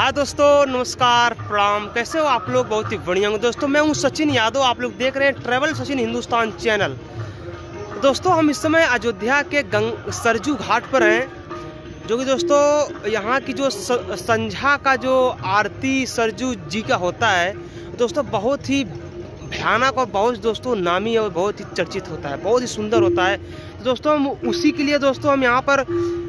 हाँ दोस्तों, नमस्कार, प्रणाम। कैसे हो आप लोग? बहुत ही बढ़िया हूँ दोस्तों। मैं हूँ सचिन यादव, आप लोग देख रहे हैं ट्रैवल सचिन हिंदुस्तान चैनल। दोस्तों हम इस समय अयोध्या के गंग सरजू घाट पर हैं, जो कि दोस्तों यहाँ की जो संझा का जो आरती सरजू जी का होता है दोस्तों, बहुत ही भयानक और बहुत दोस्तों नामी और बहुत ही चर्चित होता है, बहुत ही सुंदर होता है। तो दोस्तों हम उसी के लिए दोस्तों हम यहाँ पर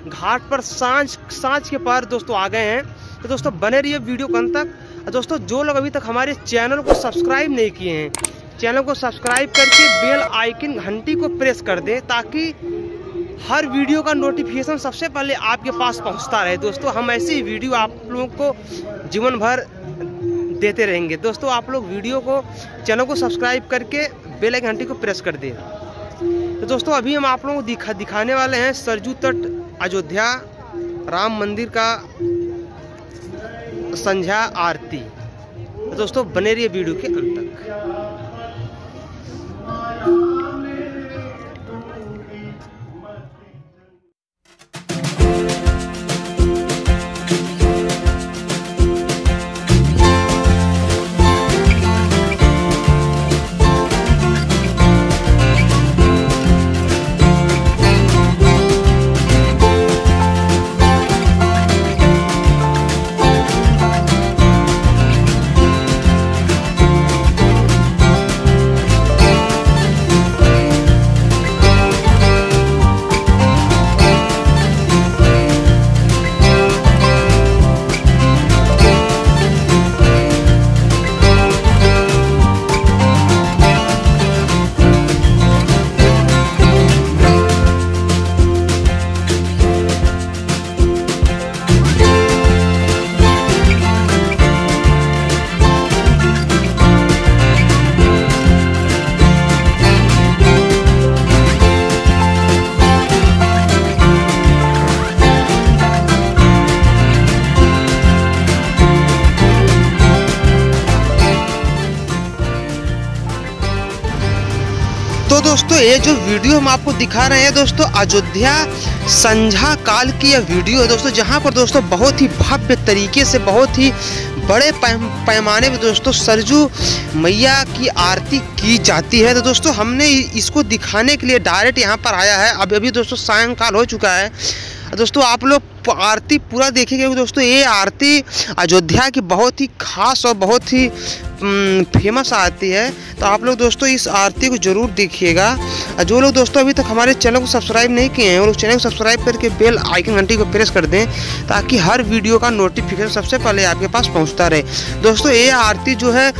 घाट पर सांझ के पार दोस्तों आ गए हैं। तो दोस्तों बने रहिए वीडियो के अंत तक। दोस्तों जो लोग अभी तक हमारे चैनल को सब्सक्राइब नहीं किए हैं, चैनल को सब्सक्राइब करके बेल आइकन घंटी को प्रेस कर दें, ताकि हर वीडियो का नोटिफिकेशन सबसे पहले आपके पास पहुँचता रहे। दोस्तों हम ऐसी वीडियो आप लोगों को जीवन भर देते रहेंगे। दोस्तों आप लोग वीडियो को चैनल को सब्सक्राइब करके बेल आइकन घंटी को प्रेस कर दें। तो दोस्तों अभी हम आप लोगों को दिखाने वाले हैं सरजू तट अयोध्या राम मंदिर का संझा आरती। तो दोस्तों बने रहिए वीडियो के अंत तक। तो दोस्तों ये जो वीडियो हम आपको दिखा रहे हैं दोस्तों, अयोध्या संझा काल की यह वीडियो है दोस्तों, जहां पर दोस्तों बहुत ही भव्य तरीके से बहुत ही बड़े पैमाने पर दोस्तों सरजू मैया की आरती की जाती है। तो दोस्तों हमने इसको दिखाने के लिए डायरेक्ट यहां पर आया है। अभी अभी दोस्तों सायंकाल हो चुका है। दोस्तों आप लोग आरती पूरा देखेंगे। दोस्तों ये आरती अयोध्या की बहुत ही खास और बहुत ही फेमस आरती है। तो आप लोग दोस्तों इस आरती को ज़रूर देखिएगा। जो लोग दोस्तों अभी तक हमारे चैनल को सब्सक्राइब नहीं किए हैं, वो लोग चैनल को सब्सक्राइब करके बेल आइकन घंटी को प्रेस कर दें, ताकि हर वीडियो का नोटिफिकेशन सबसे पहले आपके पास पहुँचता रहे। दोस्तों ये आरती जो है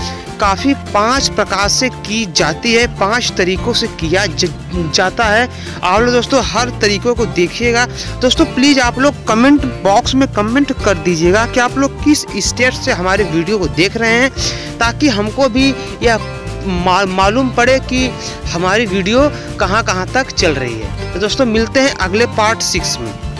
काफ़ी 5 प्रकार से की जाती है, 5 तरीक़ों से किया जाता है। आप लोग दोस्तों हर तरीक़ों को देखिएगा। दोस्तों प्लीज़ आप लोग कमेंट बॉक्स में कमेंट कर दीजिएगा कि आप लोग किस स्टेट से हमारे वीडियो को देख रहे हैं, ताकि हमको भी यह मालूम पड़े कि हमारी वीडियो कहां तक चल रही है। तो दोस्तों मिलते हैं अगले पार्ट 6 में।